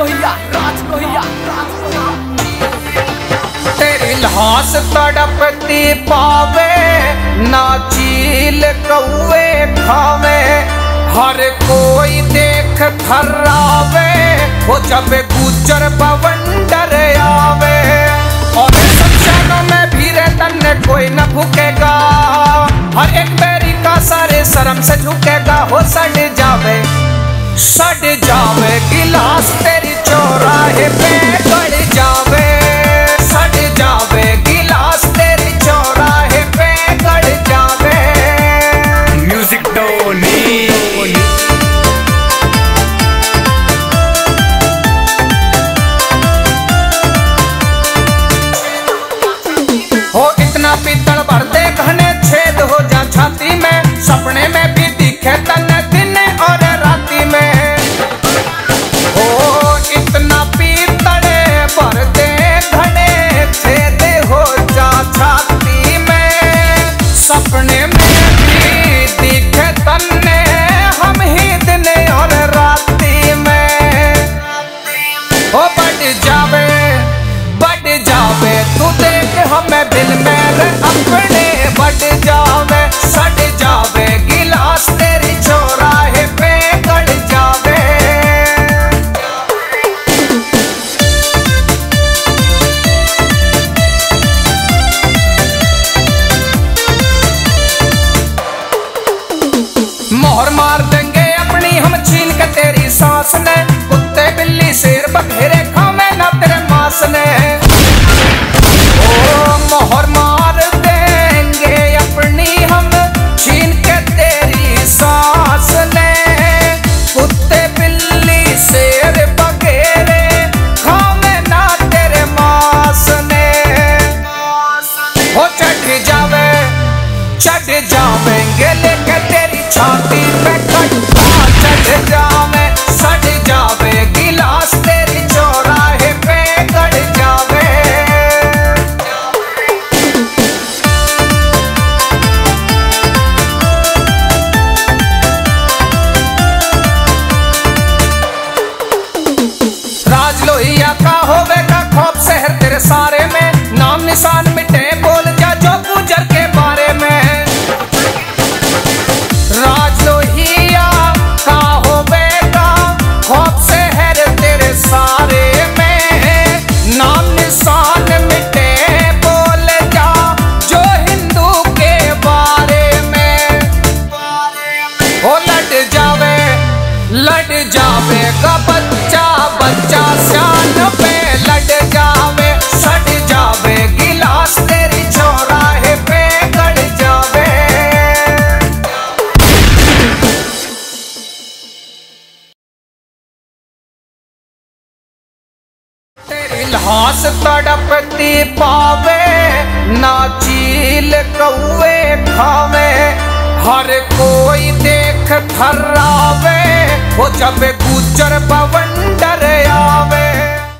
लोहिया, राज लोहिया, राज लोहिया। तेरी लाश तड़पती पावे ना चील कौवे खावे, हर कोई देख थर्रावे वो जब गुर्जर बवंडर आवे। और सत्संगों में भी तन कोई न भूकेगा, हर एक पैरी का सारे शर्म से झुकेगा। हो सड़ जावे गिलास तेरी चौराहे पे गड़ जावे, सड़ जावे गिलास तेरी चौराहे पे गड़ जावे। म्यूजिक टोनी हो इतना पीतल भरते घने छेद हो जा छाती में, सपने में भी दिखे तन दिन और राती में। हो इतना पीतल भरते घने छेद हो जा छाती में, सपने में भी दिखे तन हम ही दिन और राती में। हो बढ़ जावे तू देख हमें दिल में अपने, बढ़ जावे सड़ जावे गिलास तेरी चौराहे पे गड़ जावे। मोहर मार देंगे अपनी हम छीन के तेरी सांस ने, कुत्ते बिल्ली शेर बघेरे खावे ना तेरे मांस ने। मोहर मार देंगे अपनी हम छीन के तेरी सांस ने, कुत्ते बिल्ली शेर बघेरे खावे ना तेरे मांस ने। हो चढ़ जावेंगे लेके तेरी छाती पे खट्टा, चढ़ जावे सड़ जावे गिलास तेरी चौराहे पे गड़ जावे। राज लोहिया का होवेगा खौफ शहर तेरे सारे में, नाम निशान मिटे बोल जा जो गुर्जर के बारे में। राज लोहिया का होवेगा खौफ शहर तेरे सारे में, नाम निशान मिटे बोल जा जो हिंदू के बारे में। हो लड़ जावे का बच्चा बच्चा श्यान पे, लड़ जावे सड़ जावे गिलास तेरी चौराहे पे गड़ जावे। तेरी लाश तड़पती पावे ना चील कौवे खावे, हर कोई देख थर्रावे वो जब गुर्जर बवंडर आवे।